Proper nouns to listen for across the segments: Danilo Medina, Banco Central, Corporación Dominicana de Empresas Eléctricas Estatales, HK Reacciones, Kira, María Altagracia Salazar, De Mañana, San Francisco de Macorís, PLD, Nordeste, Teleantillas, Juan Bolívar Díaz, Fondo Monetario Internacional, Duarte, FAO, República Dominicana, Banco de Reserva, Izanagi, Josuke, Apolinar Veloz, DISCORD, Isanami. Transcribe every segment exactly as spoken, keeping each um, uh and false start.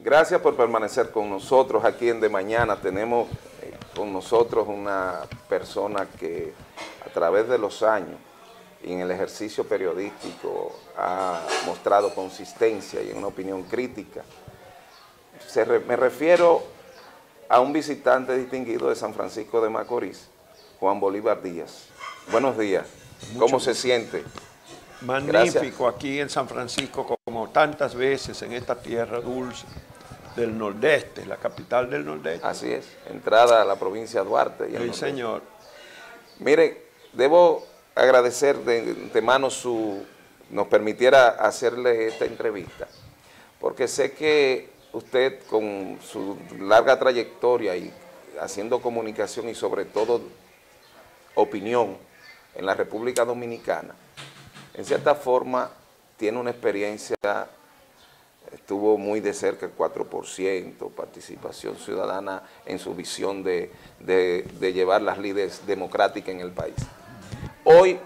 Gracias por permanecer con nosotros aquí en De Mañana. Tenemos eh, con nosotros una persona que a través de los años y en el ejercicio periodístico ha mostrado consistencia y en una opinión crítica. Se re, me refiero a un visitante distinguido de San Francisco de Macorís, Juan Bolívar Díaz. Buenos días. Mucho ¿Cómo bien. se siente? Magnífico. Gracias. Aquí en San Francisco, como tantas veces en esta tierra dulce del Nordeste, la capital del Nordeste. Así es, entrada a la provincia de Duarte. Y el señor. Mire, debo agradecer de antemano su nos permitiera hacerle esta entrevista, porque sé que usted, con su larga trayectoria y haciendo comunicación y sobre todo opinión en la República Dominicana, en cierta forma tiene una experiencia, estuvo muy de cerca el cuatro por ciento, participación ciudadana en su visión de, de, de llevar las líderes democráticas en el país. Hoy,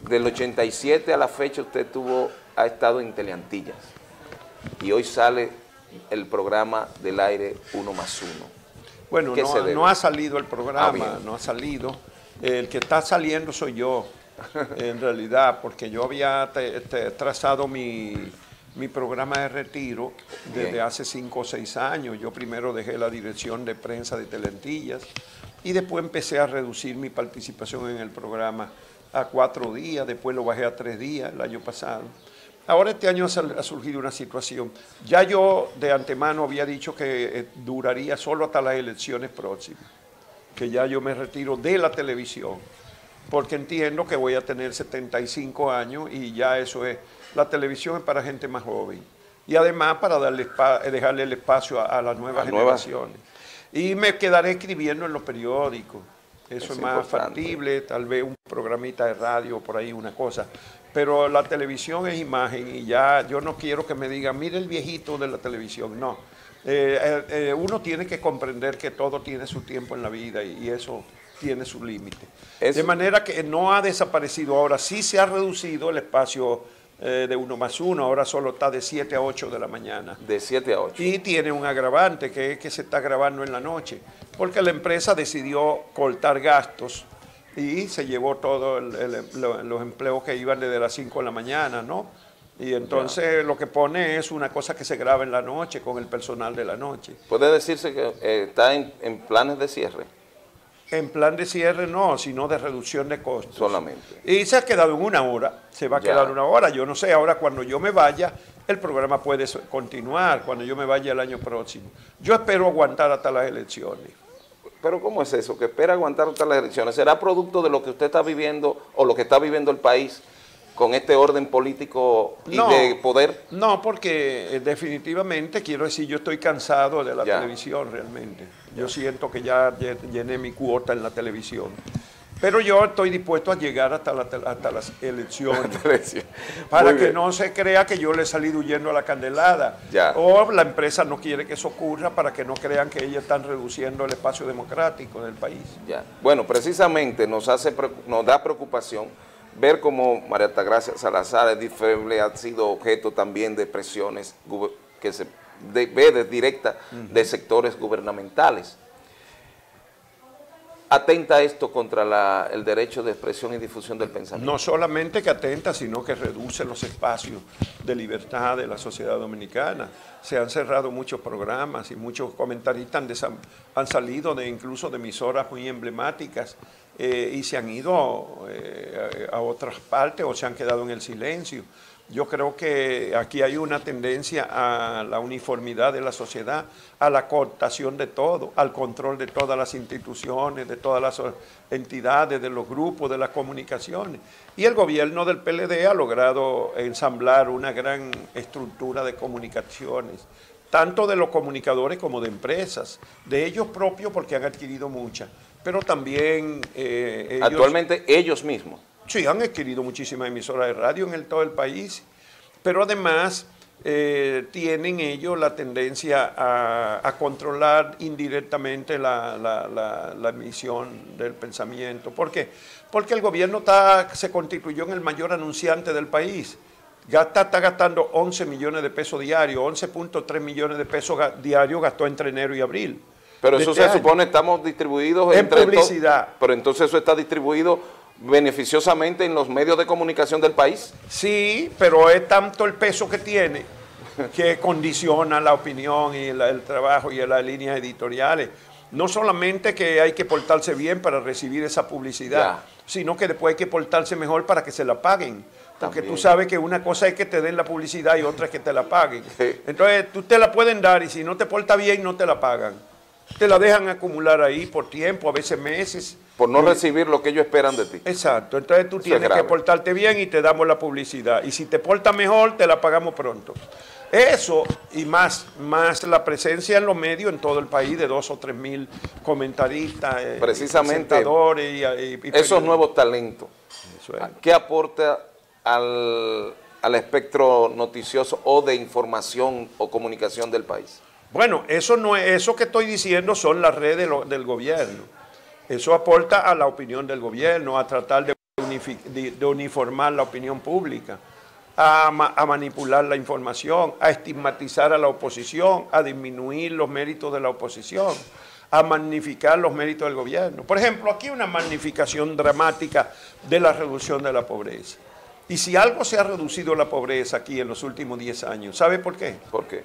del ochenta y siete a la fecha, usted tuvo, ha estado en Teleantillas y hoy sale el programa del aire uno más uno. Bueno, no, no ha salido el programa, ah, no ha salido. El que está saliendo soy yo, en realidad, porque yo había te, te, trazado mi, mi programa de retiro desde bien. hace cinco o seis años. Yo primero dejé la dirección de prensa de Teleantillas y después empecé a reducir mi participación en el programa a cuatro días, después lo bajé a tres días el año pasado. Ahora este año ha surgido una situación. Ya yo de antemano había dicho que duraría solo hasta las elecciones próximas, que ya yo me retiro de la televisión, porque entiendo que voy a tener setenta y cinco años y ya eso es, la televisión es para gente más joven y además para darle dejarle el espacio a, a las nuevas la generaciones. Nueva. Y me quedaré escribiendo en los periódicos. Eso es, es más factible, tal vez un programita de radio, por ahí una cosa. Pero la televisión es imagen y ya yo no quiero que me digan, mire el viejito de la televisión. No, eh, eh, uno tiene que comprender que todo tiene su tiempo en la vida y, y eso tiene su límite. Es... De manera que no ha desaparecido ahora, sí se ha reducido el espacio de uno más uno, ahora solo está de siete a ocho de la mañana. De siete a ocho. Y tiene un agravante, que es que se está grabando en la noche, porque la empresa decidió cortar gastos y se llevó todos lo, los empleos que iban desde las cinco de la mañana, ¿no? Y entonces ya. lo que pone es una cosa que se graba en la noche con el personal de la noche. ¿Puede decirse que eh, está en, en planes de cierre? En plan de cierre no, sino de reducción de costos. Solamente. Y se ha quedado en una hora, se va a ya. quedar una hora. Yo no sé, ahora cuando yo me vaya, el programa puede continuar, cuando yo me vaya el año próximo. Yo espero aguantar hasta las elecciones. Pero ¿cómo es eso? ¿Que espera aguantar hasta las elecciones? ¿Será producto de lo que usted está viviendo o lo que está viviendo el país con este orden político y no, de poder? No, porque eh, definitivamente, quiero decir, yo estoy cansado de la ya. televisión realmente. Yo ya. siento que ya llené mi cuota en la televisión. Pero yo estoy dispuesto a llegar hasta, la, hasta las elecciones. Para Muy que bien. no se crea que yo le he salido huyendo a la candelada. Ya. O la empresa no quiere que eso ocurra para que no crean que ellos están reduciendo el espacio democrático del país. Ya. Bueno, precisamente nos, hace, nos da preocupación ver cómo María Altagracia Salazar es diferente, ha sido objeto también de presiones que se ve de, de directas de sectores gubernamentales. ¿Atenta esto contra la, el derecho de expresión y difusión del pensamiento? No solamente que atenta, sino que reduce los espacios de libertad de la sociedad dominicana. Se han cerrado muchos programas y muchos comentaristas han, han salido de incluso de emisoras muy emblemáticas eh, y se han ido eh, a otras partes o se han quedado en el silencio. Yo creo que aquí hay una tendencia a la uniformidad de la sociedad, a la cooptación de todo, al control de todas las instituciones, de todas las entidades, de los grupos, de las comunicaciones. Y el gobierno del P L D ha logrado ensamblar una gran estructura de comunicaciones, tanto de los comunicadores como de empresas, de ellos propios porque han adquirido muchas, pero también... Eh, ellos, actualmente ellos mismos. Sí, han adquirido muchísimas emisoras de radio en el, todo el país, pero además eh, tienen ellos la tendencia a, a controlar indirectamente la, la, la, la emisión del pensamiento. ¿Por qué? Porque el gobierno está, se constituyó en el mayor anunciante del país, Gasta, está gastando once millones de pesos diarios, once punto tres millones de pesos diarios gastó entre enero y abril. Pero eso se supone, estamos distribuidos en publicidad. Pero entonces eso está distribuido beneficiosamente en los medios de comunicación del país. Sí, pero es tanto el peso que tiene que condiciona la opinión y el, el trabajo y las líneas editoriales. No solamente que hay que portarse bien para recibir esa publicidad, ya, sino que después hay que portarse mejor para que se la paguen. Porque también tú sabes que una cosa es que te den la publicidad y otra es que te la paguen. Sí. Entonces tú te la pueden dar y si no te porta bien no te la pagan. Te la dejan acumular ahí por tiempo, a veces meses. Por no eh, recibir lo que ellos esperan de ti. Exacto. Entonces tú Eso tienes que portarte bien y te damos la publicidad. Y si te portas mejor, te la pagamos pronto. Eso y más, más la presencia en los medios en todo el país de dos o tres mil comentaristas, precisamente, presentadores y, y, y esos nuevos talentos. Eso es. ¿Qué aporta al, al espectro noticioso o de información o comunicación del país? Bueno, eso no es, eso que estoy diciendo son las redes lo, del gobierno. Eso aporta a la opinión del gobierno, a tratar de, unific, de, de uniformar la opinión pública, a, ma, a manipular la información, a estigmatizar a la oposición, a disminuir los méritos de la oposición, a magnificar los méritos del gobierno. Por ejemplo, aquí una magnificación dramática de la reducción de la pobreza. Y si algo se ha reducido la pobreza aquí en los últimos diez años, ¿sabe por qué? ¿Por qué?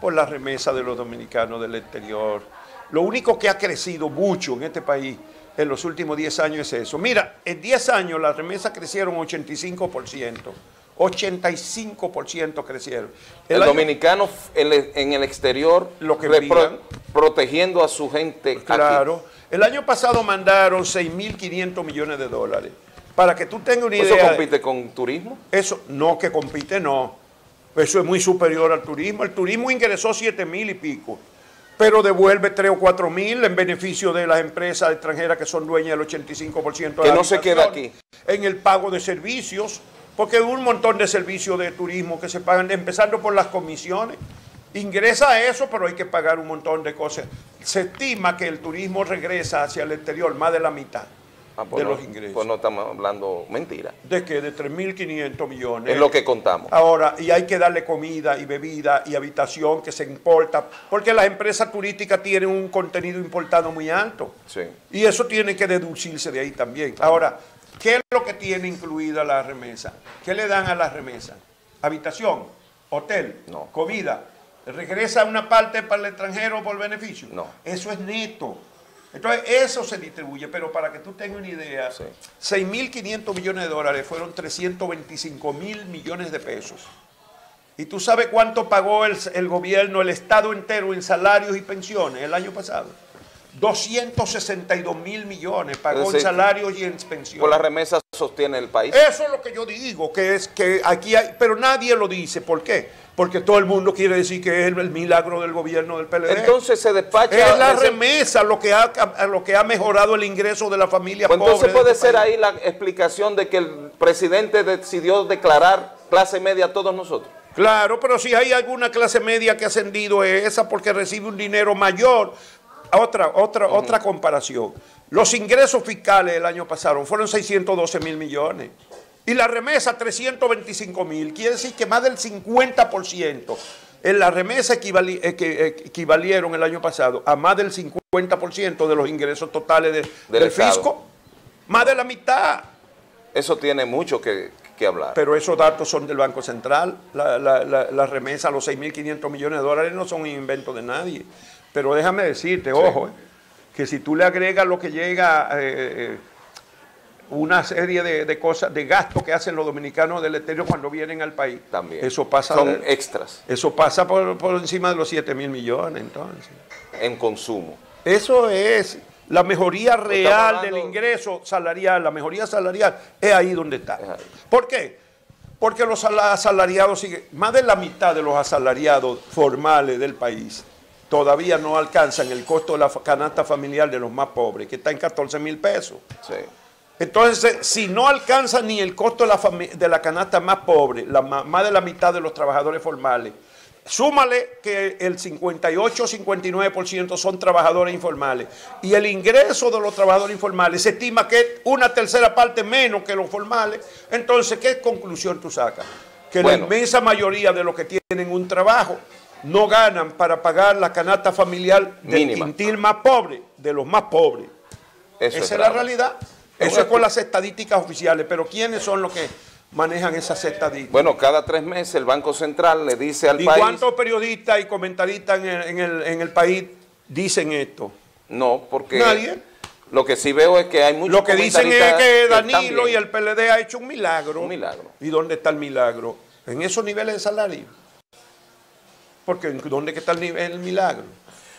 Por la remesa de los dominicanos del exterior. Lo único que ha crecido mucho en este país en los últimos diez años es eso. Mira, en diez años las remesas crecieron ochenta y cinco por ciento. ochenta y cinco por ciento crecieron. El, el año, dominicano el, en el exterior, lo que pro, protegiendo a su gente. Claro. Aquí. El año pasado mandaron seis mil quinientos millones de dólares. Para que tú tengas una idea. ¿Eso compite con turismo? Eso, no, que compite no. Eso es muy superior al turismo. El turismo ingresó siete mil y pico, pero devuelve tres o cuatro mil en beneficio de las empresas extranjeras que son dueñas del ochenta y cinco por ciento de la Que no se queda aquí. En el pago de servicios, porque hay un montón de servicios de turismo que se pagan, empezando por las comisiones. Ingresa eso, pero hay que pagar un montón de cosas. Se estima que el turismo regresa hacia el exterior más de la mitad. Ah, pues de no, los ingresos. Pues no estamos hablando mentira. ¿De qué? De tres mil quinientos millones. Es lo que contamos. Ahora, y hay que darle comida y bebida y habitación que se importa, porque las empresas turísticas tienen un contenido importado muy alto. Sí. Y eso tiene que deducirse de ahí también. Ah. Ahora, ¿qué es lo que tiene incluida la remesa? ¿Qué le dan a las remesas? Habitación, hotel, no. comida. ¿Regresa una parte para el extranjero por beneficio? No. Eso es neto. Entonces, eso se distribuye, pero para que tú tengas una idea, sí. seis mil quinientos millones de dólares fueron trescientos veinticinco mil millones de pesos. ¿Y tú sabes cuánto pagó el, el gobierno, el Estado entero en salarios y pensiones el año pasado? doscientos sesenta y dos mil millones pagó en salarios y en pensiones. ¿Por las remesas sostiene el país? Eso es lo que yo digo, que es que aquí hay, pero nadie lo dice. ¿Por qué? Porque todo el mundo quiere decir que es el, el milagro del gobierno del P L D. Entonces se despacha. Es la ese... remesa lo que, ha, lo que ha mejorado el ingreso de la familia pues pobre. Entonces puede este ser país. Ahí la explicación de que el presidente decidió declarar clase media a todos nosotros. Claro, pero si hay alguna clase media que ha ascendido es esa porque recibe un dinero mayor. Otra, otra, uh-huh. otra comparación. Los ingresos fiscales el año pasado fueron seiscientos doce mil millones. Y la remesa trescientos veinticinco mil, quiere decir que más del cincuenta por ciento en la remesa equivali eh, equivalieron el año pasado a más del cincuenta por ciento de los ingresos totales de, del, del fisco, más de la mitad. Eso tiene mucho que, que hablar. Pero esos datos son del Banco Central, la, la, la, la remesa, los seis mil quinientos millones de dólares no son un invento de nadie. Pero déjame decirte, sí. ojo, eh, que si tú le agregas lo que llega... Eh, una serie de, de cosas, de gastos que hacen los dominicanos del exterior cuando vienen al país. También. Eso pasa. Son de, extras. Eso pasa por, por encima de los siete mil millones, entonces. En consumo. Eso es la mejoría real del ingreso salarial, la mejoría salarial, es ahí donde está. Ahí. ¿Por qué? Porque los asalariados siguen, más de la mitad de los asalariados formales del país todavía no alcanzan el costo de la canasta familiar de los más pobres, que está en catorce mil pesos. Sí. Entonces, si no alcanza ni el costo de la, de la canasta más pobre, la más de la mitad de los trabajadores formales, súmale que el cincuenta y ocho o cincuenta y nueve por ciento son trabajadores informales y el ingreso de los trabajadores informales se estima que es una tercera parte menos que los formales, entonces, ¿qué conclusión tú sacas? que bueno, la inmensa mayoría de los que tienen un trabajo no ganan para pagar la canasta familiar del quintil más pobre, de los más pobres. Eso Esa es la realidad. Eso es con las estadísticas oficiales, pero ¿quiénes son los que manejan esas estadísticas? Bueno, cada tres meses el Banco Central le dice al país... ¿Y cuántos periodistas y comentaristas en el, en, el, en el país dicen esto? No, porque... Nadie. Lo que sí veo es que hay muchos comentaristas... Lo que dicen es que Danilo y el P L D ha hecho un milagro. Un milagro. ¿Y dónde está el milagro? En esos niveles de salario. Porque ¿dónde está el, nivel, el milagro?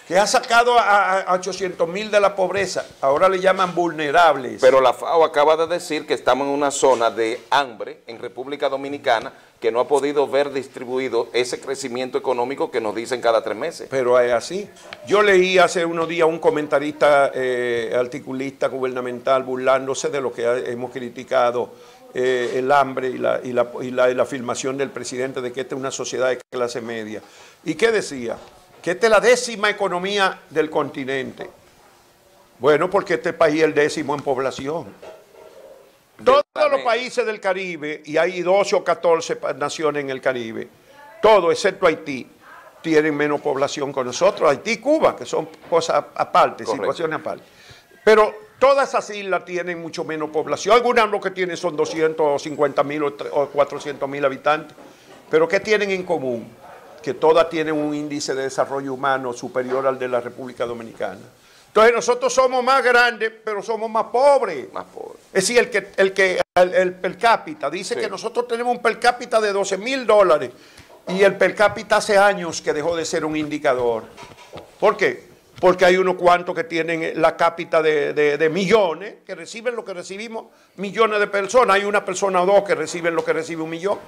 Que ha sacado a ochocientos mil de la pobreza, ahora le llaman vulnerables. Pero la FAO acaba de decir que estamos en una zona de hambre en República Dominicana que no ha podido ver distribuido ese crecimiento económico que nos dicen cada tres meses. Pero es así. Yo leí hace unos días un comentarista, eh, articulista gubernamental, burlándose de lo que hemos criticado, eh, el hambre y la, y, la, y, la, y la afirmación del presidente de que esta es una sociedad de clase media. ¿Y qué decía? Que esta es la décima economía del continente. Bueno, porque este país es el décimo en población. Todos los países del Caribe, y hay doce o catorce naciones en el Caribe, todo excepto Haití, tienen menos población que nosotros. Haití y Cuba, que son cosas aparte, correcto, situaciones aparte. Pero todas esas islas tienen mucho menos población. Algunas lo que tienen son doscientos cincuenta mil o cuatrocientos mil habitantes. Pero ¿qué tienen en común? Que todas tienen un índice de desarrollo humano superior al de la República Dominicana. Entonces nosotros somos más grandes, pero somos más pobres. Más pobres. Es decir, el que el, que, el, el per cápita dice sí, que nosotros tenemos un per cápita de doce mil dólares y el per cápita hace años que dejó de ser un indicador. ¿Por qué? Porque hay unos cuantos que tienen la cápita de, de, de millones, que reciben lo que recibimos millones de personas. Hay una persona o dos que reciben lo que recibe un millón.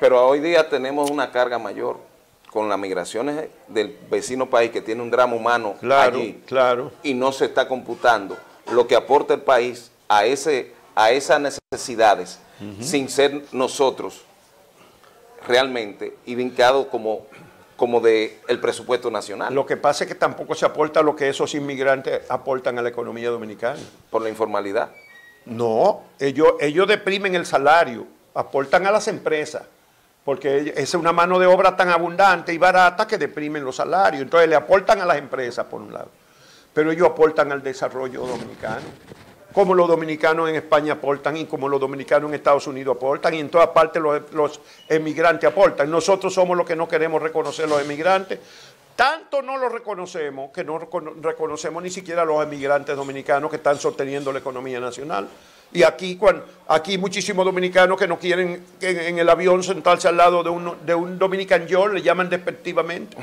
Pero hoy día tenemos una carga mayor con las migraciones del vecino país que tiene un drama humano, claro, allí, claro, y no se está computando lo que aporta el país a, ese, a esas necesidades, uh-huh, sin ser nosotros realmente indicados como, como de el presupuesto nacional. Lo que pasa es que tampoco se aporta lo que esos inmigrantes aportan a la economía dominicana. Por la informalidad. No, ellos, ellos deprimen el salario, aportan a las empresas, porque es una mano de obra tan abundante y barata que deprimen los salarios. Entonces le aportan a las empresas, por un lado, pero ellos aportan al desarrollo dominicano, como los dominicanos en España aportan y como los dominicanos en Estados Unidos aportan y en todas partes los, los emigrantes aportan. Nosotros somos los que no queremos reconocer los emigrantes. Tanto no los reconocemos que no reconocemos ni siquiera a los emigrantes dominicanos que están sosteniendo la economía nacional. Y aquí, cuando, aquí muchísimos dominicanos que no quieren que en el avión sentarse al lado de un, de un Dominican York, le llaman despectivamente.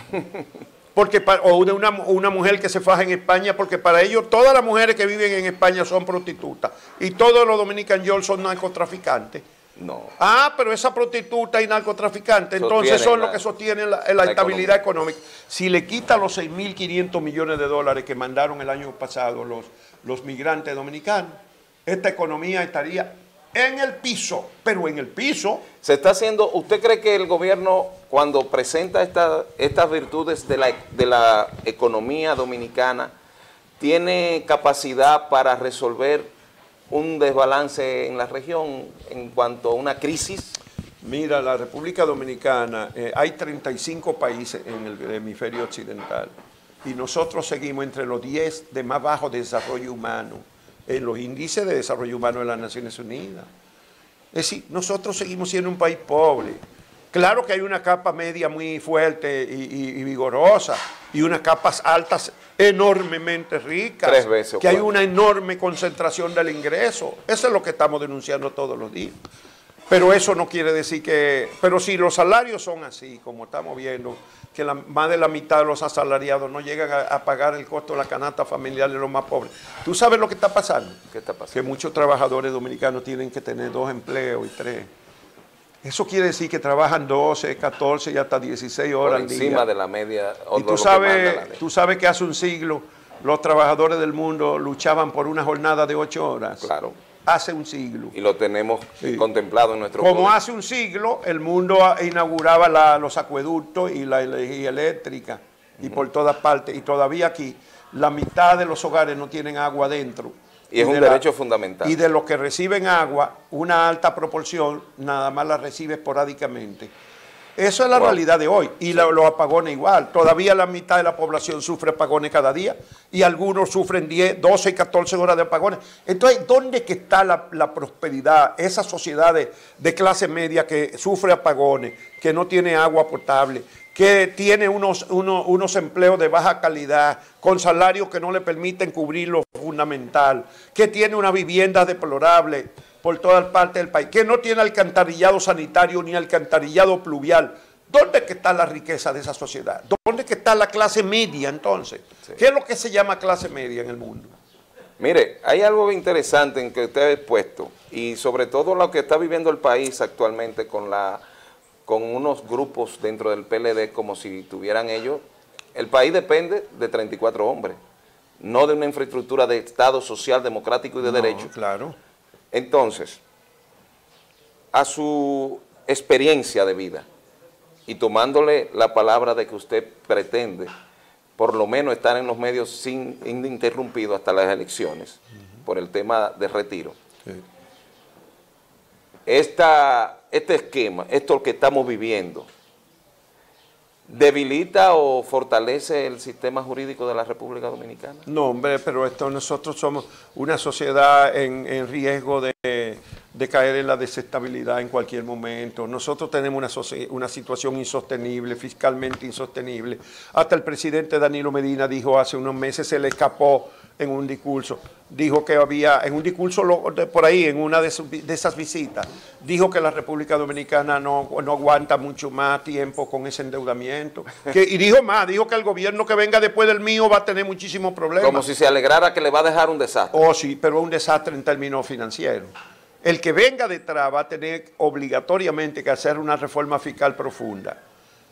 Porque para, o de una, una mujer que se faja en España, porque para ellos todas las mujeres que viven en España son prostitutas. Y todos los Dominican York son narcotraficantes. No. Ah, pero esa prostituta y narcotraficante, entonces sostienen, son los que sostienen la, la, la estabilidad económica. económica. Si le quita los seis mil quinientos millones de dólares que mandaron el año pasado los, los migrantes dominicanos, esta economía estaría en el piso, pero en el piso. Se está haciendo, ¿usted cree que el gobierno cuando presenta esta, estas virtudes de la, de la economía dominicana tiene capacidad para resolver un desbalance en la región en cuanto a una crisis? Mira, la República Dominicana, eh, hay treinta y cinco países en el hemisferio occidental y nosotros seguimos entre los diez de más bajo desarrollo humano en los índices de desarrollo humano de las Naciones Unidas. Es decir, nosotros seguimos siendo un país pobre. Claro que hay una capa media muy fuerte y, y, y vigorosa y unas capas altas enormemente ricas. Tres veces. Que hay una enorme concentración del ingreso. Eso es lo que estamos denunciando todos los días. Pero eso no quiere decir que... Pero si los salarios son así, como estamos viendo, que la, más de la mitad de los asalariados no llegan a, a pagar el costo de la canasta familiar de los más pobres. ¿Tú sabes lo que está pasando? ¿Qué está pasando? Que muchos trabajadores dominicanos tienen que tener dos empleos y tres. Eso quiere decir que trabajan doce, catorce y hasta dieciséis horas al día. Por encima de la media. Y tú sabes, tú sabes que hace un siglo los trabajadores del mundo luchaban por una jornada de ocho horas. Claro. Hace un siglo. Y lo tenemos sí. contemplado en nuestro Como poder. Hace un siglo, el mundo inauguraba la, los acueductos y la energía eléctrica, uh-huh, y por todas partes. Y todavía aquí, la mitad de los hogares no tienen agua adentro. Y es y un de derecho la, fundamental. Y de los que reciben agua, una alta proporción nada más la recibe esporádicamente. Eso es la wow. realidad de hoy. Y sí. la, los apagones igual. Todavía la mitad de la población sufre apagones cada día y algunos sufren diez, doce y catorce horas de apagones. Entonces, ¿dónde es que está la, la prosperidad? Esas sociedades de clase media que sufre apagones, que no tiene agua potable, que tiene unos, unos, unos empleos de baja calidad, con salarios que no le permiten cubrir lo fundamental, que tiene una vivienda deplorable por todas partes del país, que no tiene alcantarillado sanitario ni alcantarillado pluvial. ¿Dónde es que está la riqueza de esa sociedad? ¿Dónde es que está la clase media entonces? Sí. ¿Qué es lo que se llama clase media en el mundo? Mire, hay algo interesante en que usted ha expuesto, y sobre todo lo que está viviendo el país actualmente con la... con unos grupos dentro del P L D como si tuvieran ellos. El país depende de treinta y cuatro hombres, no de una infraestructura de Estado social, democrático y de no, derecho. Claro. Entonces, a su experiencia de vida, y tomándole la palabra de que usted pretende, por lo menos estar en los medios sin interrumpido hasta las elecciones, uh-huh. por el tema de retiro, sí. esta... Este esquema, esto que estamos viviendo, ¿debilita o fortalece el sistema jurídico de la República Dominicana? No, hombre, pero esto, nosotros somos una sociedad en, en riesgo de, de caer en la desestabilidad en cualquier momento. Nosotros tenemos una, una situación insostenible, fiscalmente insostenible. Hasta el presidente Danilo Medina dijo hace unos meses, se le escapó en un discurso, dijo que había, en un discurso por ahí, en una de, sus, de esas visitas, dijo que la República Dominicana no, no aguanta mucho más tiempo con ese endeudamiento. Que, y dijo más, dijo que el gobierno que venga después del mío va a tener muchísimos problemas. Como si se alegrara que le va a dejar un desastre. Oh, sí, pero un desastre en términos financieros. El que venga detrás va a tener obligatoriamente que hacer una reforma fiscal profunda.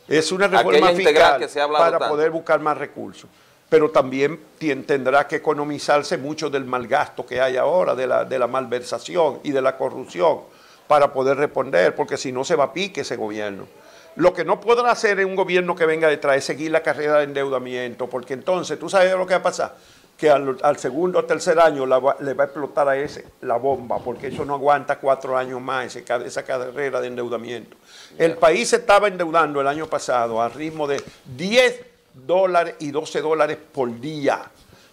Es una reforma fiscal para poder buscar más recursos. Pero también tendrá que economizarse mucho del mal gasto que hay ahora, de la, de la malversación y de la corrupción, para poder responder, porque si no se va a pique ese gobierno. Lo que no podrá hacer un gobierno que venga detrás es seguir la carrera de endeudamiento, porque entonces, ¿tú sabes lo que va a pasar? Que al, al segundo o tercer año la, le va a explotar a ese la bomba, porque eso no aguanta cuatro años más, ese, esa carrera de endeudamiento. El país se estaba endeudando el año pasado a ritmo de diez dólares y doce dólares por día.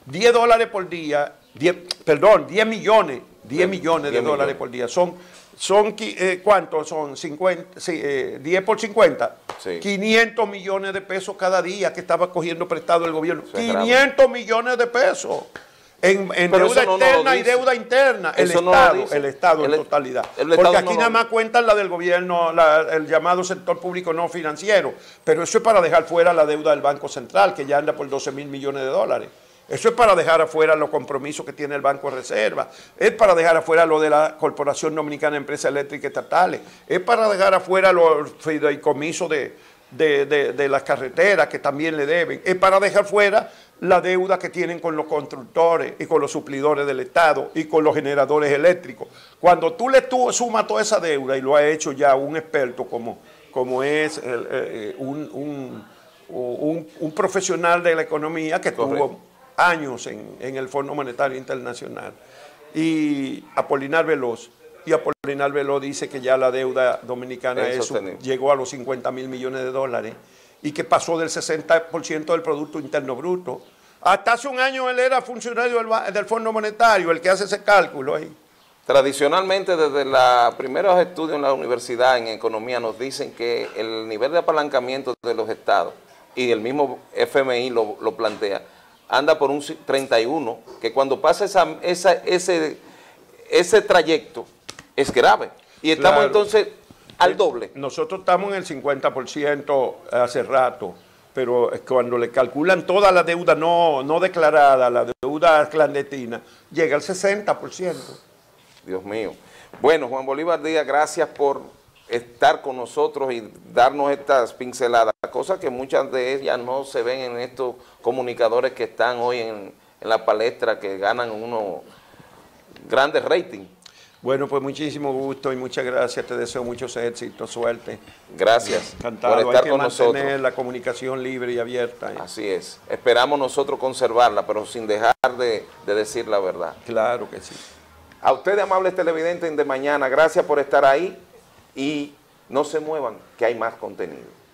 diez dólares por día, diez, perdón, diez millones, diez millones de dólares por día. Son, son eh, ¿cuánto? Son cincuenta, sí, eh, diez por cincuenta, sí. quinientos millones de pesos cada día que estaba cogiendo prestado el gobierno. Eso quinientos millones de pesos en, en deuda no externa no y deuda interna. El eso Estado, no el Estado en el, totalidad. El Estado porque aquí no nada más cuentan la del gobierno, la, el llamado sector público no financiero, pero eso es para dejar fuera la deuda del Banco Central, que ya anda por doce mil millones de dólares. Eso es para dejar afuera los compromisos que tiene el Banco de Reserva, es para dejar afuera lo de la Corporación Dominicana de Empresas Eléctricas Estatales, es para dejar afuera los fideicomisos de, de, de, de las carreteras que también le deben, es para dejar fuera la deuda que tienen con los constructores y con los suplidores del Estado y con los generadores eléctricos. Cuando tú le tú, sumas toda esa deuda, y lo ha hecho ya un experto como, como es el, eh, un, un, un, un profesional de la economía que tuvo años en, en el Fondo Monetario Internacional, y Apolinar Veloz, y Apolinar Veloz dice que ya la deuda dominicana es, llegó a los cincuenta mil millones de dólares y que pasó del sesenta por ciento del Producto Interno Bruto. Hasta hace un año él era funcionario del, del Fondo Monetario, el que hace ese cálculo ahí. Tradicionalmente, desde los primeros estudios en la universidad en economía, nos dicen que el nivel de apalancamiento de los estados, y el mismo F M I lo, lo plantea, anda por un treinta y uno, que cuando pasa esa, esa, ese, ese trayecto es grave. Y estamos claro. entonces al doble. Nosotros estamos en el cincuenta por ciento hace rato, pero cuando le calculan toda la deuda no, no declarada, la deuda clandestina, llega al sesenta por ciento. Dios mío. Bueno, Juan Bolívar Díaz, gracias por estar con nosotros y darnos estas pinceladas, cosas que muchas de ellas no se ven en estos comunicadores que están hoy en, en la palestra, que ganan unos grandes ratings. Bueno, pues muchísimo gusto y muchas gracias. Te deseo muchos éxitos, suerte. Gracias. Encantado. Por estar Hay que con mantener nosotros. La comunicación libre y abierta. ¿eh? Así es. Esperamos nosotros conservarla, pero sin dejar de, de decir la verdad. Claro que sí. A ustedes, amables televidentes de Mañana, gracias por estar ahí y no se muevan, que hay más contenido.